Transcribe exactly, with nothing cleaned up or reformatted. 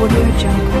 Audio Jungle.